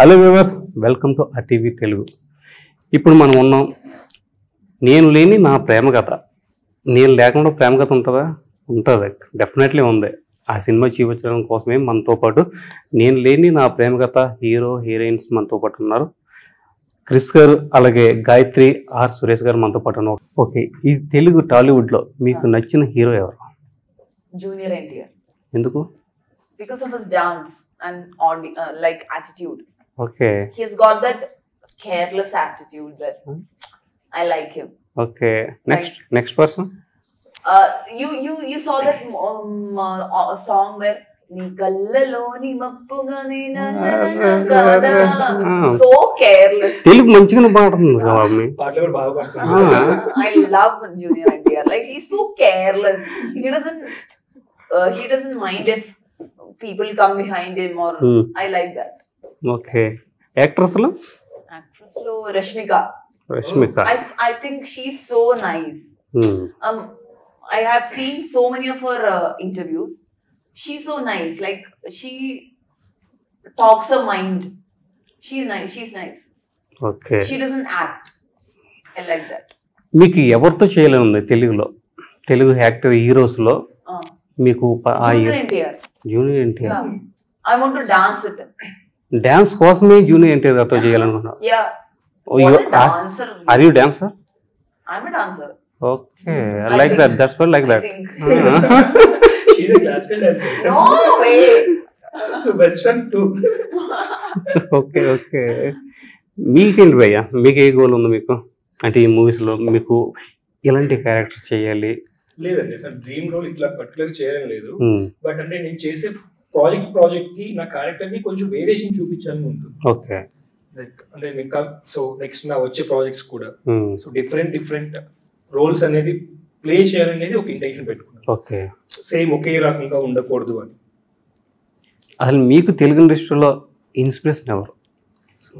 Hello viewers, welcome to RTV Telugu. ఇప్పుడు మనం ఉన్నాం నేను లేని నా ప్రేమ కథ. నేను లేకుండా ప్రేమ కథ ఉంటుందా? ఉంటుంది, డెఫినెట్లీ ఉంది. ఆ సినిమా జీవించడం కోసమే మనతో పాటు నేను లేని నా ప్రేమ కథ హీరో హీరోయిన్స్ మనతో పాటు ఉన్నారు. క్రిష్ గారు, అలాగే గాయత్రి ఆర్ సురేష్ గారు మనతో పాటు ఉన్నారు. ఓకే, ఈ తెలుగు టాలీవుడ్లో మీకు నచ్చిన హీరో ఎవరు? జూనియర్ ఎన్టీఆర్. ఎందుకు? Because of his dance and like attitude. Okay. He's got that careless attitude that I like him. Okay. Next, like, next person. You saw that song where Nikalloni mappugane na na na kada. So careless. Telugu manchigana paadtunna kaavani. Paatlu kuda baaga paadtunna. I love Junior NTR. Like he's so careless. He doesn't mind if people come behind him or I like that. Okay. Actress lo Rashmika. I think she's so nice. I have seen so many of her interviews. She's so nice. Like she talks her mind. She's nice. Okay. She doesn't act. I like that. Meeku evartho cheyalenundi Telugu actor heroes lo meeku aa junior NTR. I want to dance with him. Dance కోసమే junior NTR తో చేయాలనుకున్నా. Yeah. Are you dancer? I am a dancer. Okay, I like that. That's for like that. She is a classical dancer. No way. So western too. Okay okay. మీకేంటి భయ్య, మీకే goal ఉంది మీకు? అంటే ఈ మూవీస్ లో మీకు ఎలాంటి క్యారెక్టర్స్ చేయాలి? లేదండి సార్, డ్రీమ్ రోల్ ఇట్లా పర్టికులర్ చేయడం లేదు. బట్ అంటే నేను చేసే ప్రాజెక్ట్ కి నా క్యారెక్టర్ ని కొంచెం వేరియేషన్ చూపించాలని ఉంటుంది. ఓకే, లైక్ అంటే ఇంకా సో నెక్స్ట్ నా వచ్చే ప్రాజెక్ట్స్ కూడా సో డిఫరెంట్ రోల్స్ అనేది ప్లే చేయాలనేది ఒక ఇంటెన్షన్ పెట్టుకున్నాను. ఓకే, సేమ్ ఒకే రకంగా ఉండకూడదు అని. అసలు మీకు తెలుగు ఇండస్ట్రీలో ఇన్స్పిరేషన్ ఎవరు? సో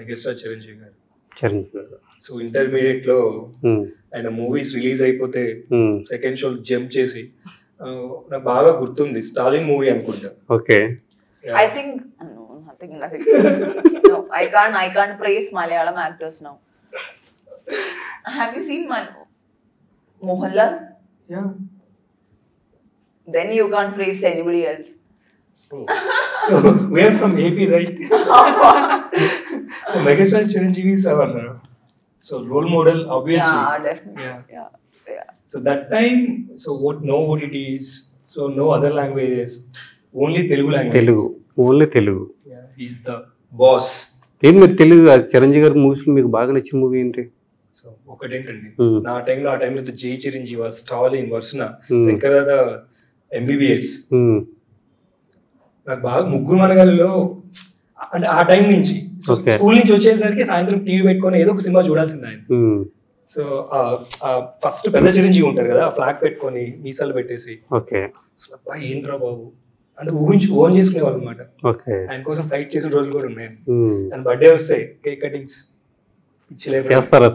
మెగాస్టార్ చిరంజీవి గారు. సో ఇంటర్మీడియట్ లో ఆయన మూవీస్ రిలీజ్ అయిపోతే సెకండ్ షో జంప్ చేసి నాకు బాగా గుర్తుంది. స్టాలిన్ మూవీ అనుకుంటా. Okay, Yeah. I think no, nothing. No, I can't praise Malayalam actors now. Have you seen Mohanlal? Yeah. Then you can't praise anybody else. So we are from AP, right? So Megastar Chiranjeevi is our role model, obviously. Yeah, definitely. Yeah. Yeah. Yeah. So that time, what no OTTs, no other languages, only Telugu language. Yeah, he is the boss. Telugu Chiranjeevi garu movies lo meeku baaga nachina movie enti? So okatentandi na time lo aa time the Jay Chiranjeevi was Stalin versus na Sankarada MBBS. నాకు బాగా ముగ్గురు మనగల్లో అంటే ఆ time నుంచి school నుంచి వచ్చేసరికి సాయంత్రం TV పెట్టుకొని ఏదో ఒక సినిమా చూడాల్సింది ఆయన. సో ఫస్ట్ పెద్ద చిరంజీవి ఉంటారు కదా, ఫ్లాగ్ పెట్టుకొని మీసాలు పెట్టేసి ఏంట్రా బాబు అంటే ఓన్ చేసుకునేవాళ్ళు అనమాట. ఆయన కోసం ఫైట్ చేసిన రోజులు కూడా ఉన్నాయి. ఆయన బర్త్డే వస్తే కేక్ కటింగ్స్ చేస్తారు.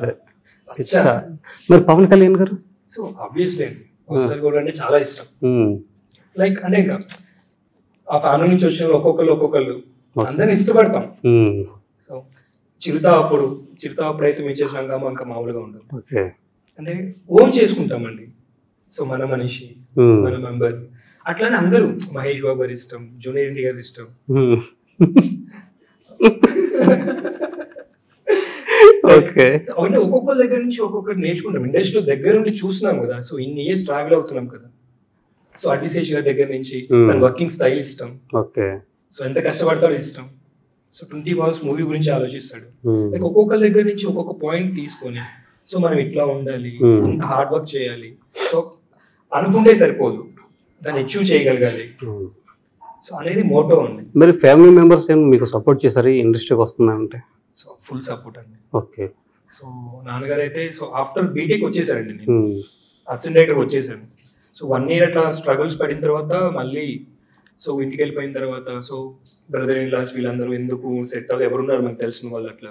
పవన్ కళ్యాణ్ గారు సో ఆబ్వియస్లీ అండి కూడా అంటే చాలా ఇష్టం. లైక్ అంటే ఇంకా ఆ ఫ్యామిలీ నుంచి వచ్చిన ఒక్కొక్కళ్ళు అందరిని ఇష్టపడతాం. సో చిరుత అప్పుడు అయితే మేము చేసినాక ఇంకా మామూలుగా ఉంటుంది అంటే ఓన్ చేసుకుంటామండి. సో మన మనిషి, మన మెంబర్, అట్లానే అందరూ మహేష్ బాబు గారి ఇష్టం, జూనియర్ ఎన్టీ గారి ఇష్టం. అంటే ఒక్కొక్క దగ్గర నుంచి ఒక్కొక్కటి నేర్చుకుంటాం. ఇండస్ట్రీలో దగ్గర నుండి చూస్తున్నాం కదా, సో ఇన్ని ఇయర్స్ ట్రావెల్ అవుతున్నాం కదా. సో అడ్విశేష్ గారి దగ్గర నుంచి వర్కింగ్ స్టైల్ ఇష్టం. సో ఎంత కష్టపడతాడో ఇష్టం. సో 20 hours మూవీ గురించి ఆలోచిస్తాడు. లైక్ ఒక్కొక్కరి దగ్గర నుంచి ఒక్కొక్క పాయింట్ తీసుకొని సో మనం ఇట్లా ఉండాలి, ఇంత హార్డ్ వర్క్ చేయాలి, సో అనుకుంటే సరిపోదు, దాన్ని అచీవ్ చేయగలగాలి. సో అనేది మోటో అండి. మరి ఫ్యామిలీ మెంబర్స్ ఏం మీకు సపోర్ట్ చేశారు ఇండస్ట్రీకి వస్తున్నారంటే? సో ఫుల్ సపోర్ట్ అండి. ఓకే, సో నాన్నగారు అయితే సో ఆఫ్టర్ బీటెక్ వచ్చేసారండి, నేను అసిస్టెంట్ డైరెక్టర్ వచ్చేసాను. సో 1 year అట్లా స్ట్రగుల్స్ పడిన తర్వాత మళ్ళీ సో ఇంటికి వెళ్ళిపోయిన తర్వాత సో బ్రదర్ ఇన్ లాస్ వీళ్ళందరూ ఎందుకు సెట్ అవ్వదు, ఎవరున్నారు మనకు తెలిసిన వాళ్ళు అట్లా.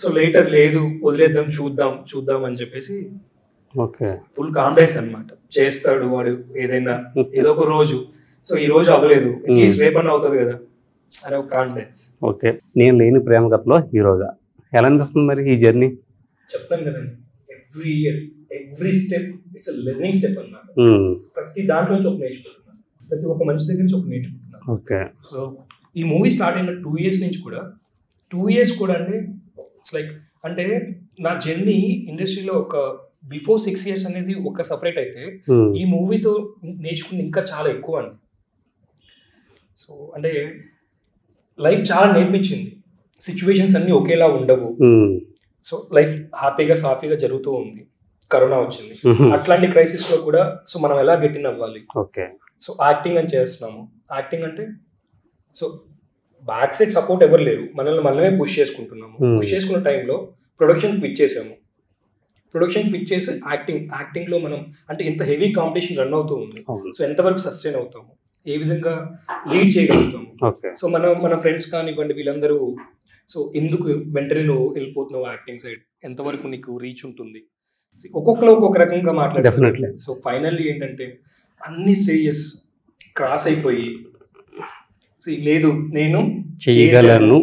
సో లేటర్ లేదు, వదిలేద్దాం, చూద్దాం అని చెప్పేసి ఫుల్ కాన్ఫిడెన్స్ అనమాట. చేస్తాడు వాడు ఏదైనా, ఏదో ఒక రోజు. సో ఈ రోజు అవ్వలేదు, అట్లీస్ట్ రేపన్నా అవుతుంది కదా, ఓకే నేను లేని ప్రేమ కథలో హీరోగా ఎలా అనిపిస్తుంది మరి ఈ జర్నీ? చెప్తాను కదండి, every step it's a learning step అన్నమాట. ప్రతి దాంట్లో నుంచి నేర్చుకుంటున్నాను, ప్రతి ఒక్క మనిషి దగ్గర నుంచి నేర్చుకుంటున్నాను. ఓకే, సో ఈ మూవీ స్టార్ట్ అయిన 2 years నుంచి కూడా, 2 years కూడా అంటే ఇట్స్ లైక్, అంటే నా జర్నీ ఇండస్ట్రీలో ఒక బిఫోర్ 6 years అనేది ఒక సపరేట్ అయితే, ఈ మూవీతో నేర్చుకుని ఇంకా చాలా ఎక్కువ అండి. సో అంటే లైఫ్ చాలా నేర్పించింది, సిచ్యువేషన్స్ అన్నీ ఒకేలా ఉండవు. సో లైఫ్ హ్యాపీగా సాఫీగా జరుగుతూ ఉంది. కరోనా వచ్చింది, అట్లాంటి క్రైసిస్లో కూడా సో మనం ఎలా గెట్ ఇన్ అవ్వాలి. సో యాక్టింగ్ అని చేస్తున్నాము, యాక్టింగ్ అంటే సో బ్యాక్ సైడ్ సపోర్ట్ ఎవరు లేరు, మనల్ని మనమే పుష్ చేసుకుంటున్నాము. పుష్ చేసుకున్న టైంలో ప్రొడక్షన్ క్విట్ చేసాము, ప్రొడక్షన్ క్విట్ చేసి యాక్టింగ్లో మనం అంటే ఇంత హెవీ కాంపిటీషన్ రన్ అవుతూ ఉంది. సో ఎంతవరకు సస్టైన్ అవుతాము, ఏ విధంగా లీడ్ చేయగలుగుతాము. సో మన ఫ్రెండ్స్ కానివ్వండి వీళ్ళందరూ సో ఎందుకు వెంటనే నువ్వు వెళ్ళిపోతున్నావు యాక్టింగ్ సైడ్, ఎంతవరకు నీకు రీచ్ ఉంటుంది, ఒక్కొక్కరు ఒక్కొక్క రకంగా మాట్లాడుతున్నట్లే. సో ఫైనల్లీ ఏంటంటే అన్ని స్టేజెస్ క్రాస్ అయిపోయి లేదు నేను చేయగలిగాను.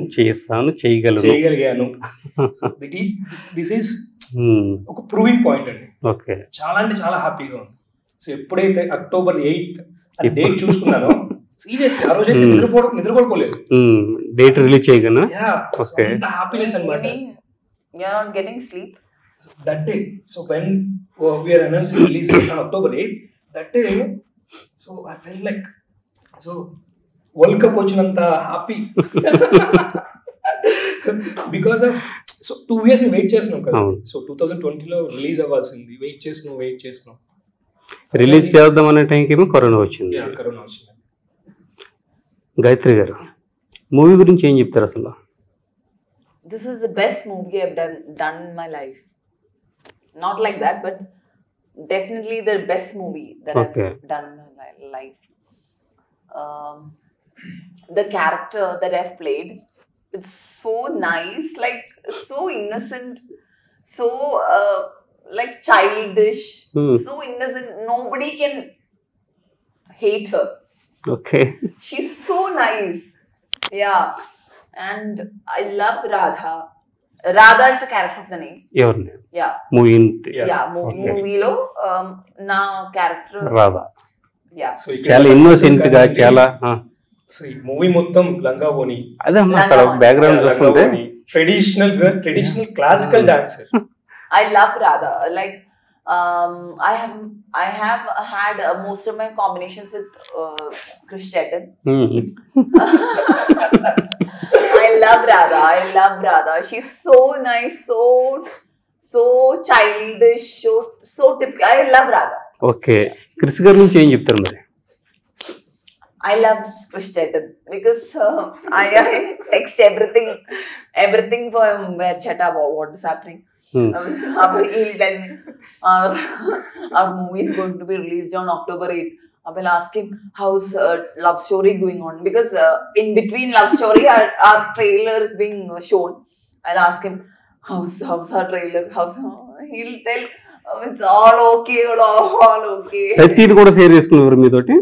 దిస్ ఈస్ ఒక ప్రూవింగ్ పాయింట్ అండి. చాలా అంటే చాలా హ్యాపీగా ఉంది. సో ఎప్పుడైతే October 8th డేట్ చూసుకున్నాను, సీరియస్లీ ఆ రోజు అయితే నిద్రపోలేదు. డేట్ రిలీజ్ చేయగను, అంత హ్యాపీనెస్ అన్నమాట. You are not getting sleep that day. So when we are announcing release on October 8th that day, so I full like so world cup వచ్చినంత happy. Because of so 2 years wait చేస్తున్నాం కదా. So 2020లో release అవ్వాల్సింది wait చేస్తున్నాం. Release చేద్దాం అనే టైంకి ఏమో కరోనా వచ్చింది. గాయత్రి గారు, మూవీ గురించి ఏం చెప్తారు అసలు? This is the best movie I have done in my life. Not like that but definitely the best movie that I have done in my life. The character that I've played, it's so nice, like so innocent, so like childish, so innocent. Nobody can hate her. Okay, she's so nice. Yeah, and I love Radha is the character of the name. Your name? Yeah, movie. Yeah, movie lo na character Radha. చాలా innocent గా చాలా. So ఈ movie మొత్తం లంగా ఓని, అదే అక్కడ background చూస్తుంటే traditional classical dancer. I love Radha. Like I have had most of my combinations with Krishna Chaitanya. I love Radha. She's so nice, so childish, so typical. I love Radha. Okay, Krish గారి నుంచి ఏం చెప్తారు మరి? I love Krish Chaitanya because I text everything for chat about what's happening. Ab he'll tell me our movie is going to be released on October 8th. I'll ask him how's love story going on, because in between love story our trailer is being shown. I'll ask him how's our trailer, he'll tell it's all okay. ప్రతిది కూడా share చేసుకున్నారు మీ తోటి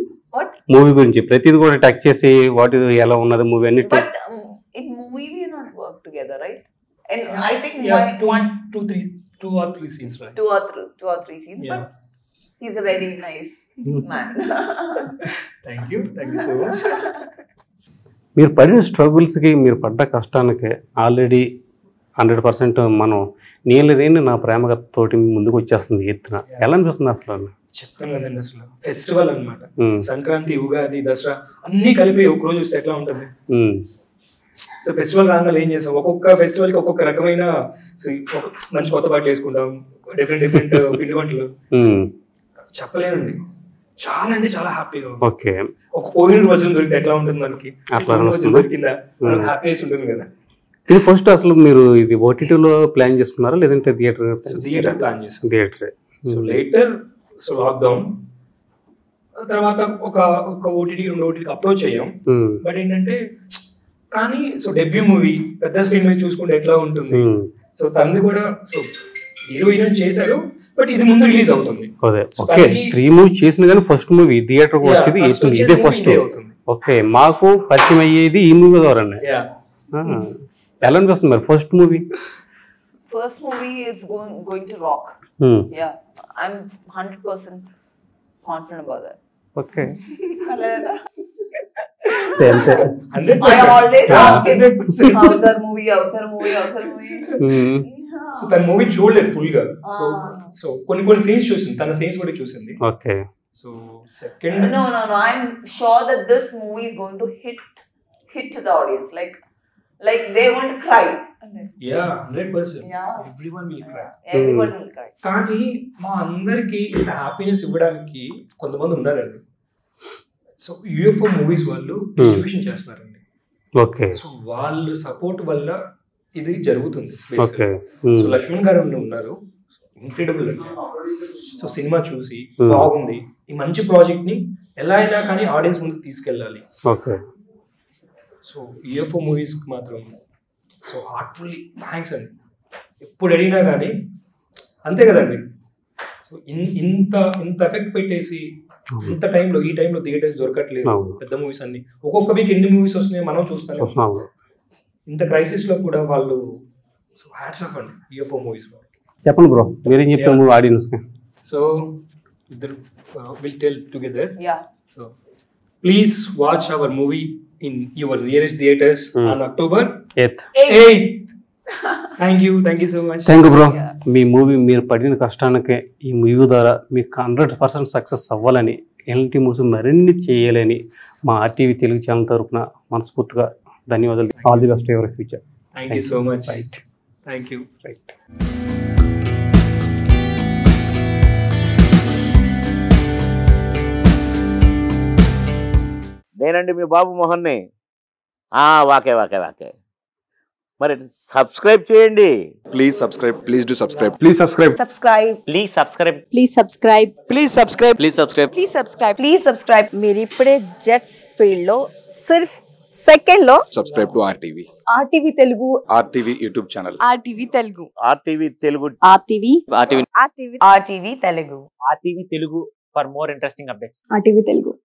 movie గురించి, ప్రతిది కూడా touch చేసి what is ఎలా ఉన్నది మూవీ అన్ని. But in movie we not work together right, and I think 2 or 3 scenes, right? 2 or 3 scenes, yeah. But he's a very nice man. thank you so much. మీరు పడిన struggles కి, మీరు పడ్డ కష్టానికి already 100% మనం నేను లేని నా ప్రేమ తోటి ముందుకు వచ్చేస్తుంది ఎత్తున. ఎలా అనిపిస్తుంది అసలు? చెప్పాను కదండి, అసలు ఫెస్టివల్ అన్నమాట. సంక్రాంతి, ఉగాది, దసరా అన్ని కలిపి ఒక రోజు వస్తే ఎట్లా ఉంటుంది. సో ఫెస్టివల్ రాగానే ఏం చేస్తాం, ఒక్కొక్క ఫెస్టివల్కి ఒక్కొక్క రకమైన మంచి కొత్త పాటలు వేసుకుంటాం, డిఫరెంట్ పిండి వంటలు. చెప్పలేనండి, చాలా అంటే చాలా హ్యాపీగా ఉంది. ఒక కోవిడ్ భోజనం దొరికితే ఎట్లా ఉంటుంది మనకి, దొరికిందా హ్యాపీనెస్ ఉంటుంది కదా. ఇది ఫస్ట్ అసలు మీరు ఇది ఓటీటీలో ప్లాన్ చేసుకున్నారా లేదంటే థియేటర్ ప్లాన్ చేస్తాం? థియేటరే. సో లేటర్ సో లాక్డౌన్ తర్వాత ఒక ఓటీటీ 2 OTTs అప్రోచ్ అయ్యాం. బట్ ఏంటంటే కానీ సో డెబ్యూ మూవీ పెద్ద స్క్రీన్ మీద చూసుకుంటే ఎట్లా ఉంటుంది. సో తనది కూడా సో హీరోయిన్ చేశారు, బట్ ఇది ముందు రిలీజ్ అవుతుంది. 3 movies చేసిన కానీ ఫస్ట్ మూవీ థియేటర్ కూడా వచ్చింది, ఇదే ఫస్ట్ అవుతుంది. ఓకే మాకు పరిచయం అయ్యేది ఈ మూవీ ద్వారానే. యా ఎలా అనిపిస్తుంది మరి first movie? First movie is going to rock. Yeah I am 100% confident about that. Okay అలానా అంటే 100% ఐ ఆల్వేస్ ఆస్క్ ఇట్ అవసర్ మూవీ. సో తన మూవీ చూడలేదు ఫుల్ గా. సో కొన్ని సీన్స్ చూసింది, తన సీన్స్ కూడా చూసింది. Okay. So second, no, I'm sure that this movie is going to hit the audience, like they won't cry. Yeah, 100%. Yeah, everyone will cry. Kaani ma andarki inta happiness ivvadaniki konthamandu unnaranడి. So UFO movies vallu distribution chestunnarandi. Okay. So vallu support valla idi jarugutundi. Okay. So Lakshman garu unnaru. Incredible. So cinema చూసి బాగుంది. ఈ మంచి project ని ఎలా అయినా కానీ audience ముందుకు తీసుకెళ్ళాలి. ఓకే. సో UFO మూవీస్ కి మాత్రం సో హార్ట్ఫుల్లీ థాంక్స్ అండి. ఎప్పుడు అడిగినా కానీ అంతే కదండి. సో ఇంత ఎఫెక్ట్ పెట్టేసి ఇంత టైంలో ఈ టైంలో థియేటర్స్ దొరకట్లేదు. పెద్ద మూవీస్ అన్ని ఒక్కొక్క వీక్ ఎన్ని మూవీస్ వస్తున్నాయి మనం చూస్తాం. ఇంత క్రైసిస్ లో కూడా వాళ్ళు సో హ్యాట్స్ ఆఫ్ అండి UFO మూవీస్. చెప్పండి బ్రో మీరేం చెప్తారు మూవీ ఆడియన్స్ కి? So we'll tell together. Yeah. So please watch our movie in your nearest theaters on October 8th. Thank you so much. Thank you bro. మీ movie మీరు పడిన కష్టానికి ఈ మూవీ ద్వారా మీకు 100% సక్సెస్ అవ్వాలని, ఎలాంటి మూవీస్ మరిన్ని చేయాలని మా RTV తెలుగు ఛానల్ తరపున మనస్ఫూర్తిగా ధన్యవాదాలు. All the best for future. Thank you so much. Right. Thank you. Right. నేనండి మీ బాబు మోహన్ని. వాకే మరి సబ్స్క్రైబ్ చేయండి. Please subscribe. మీరు ఇప్పుడే జెట్స్ ఫీల్డ్ లో సిర్ఫ్ సెకండ్ లో subscribe to RTV YouTube channel, RTV Telugu. For more interesting updates RTV Telugu.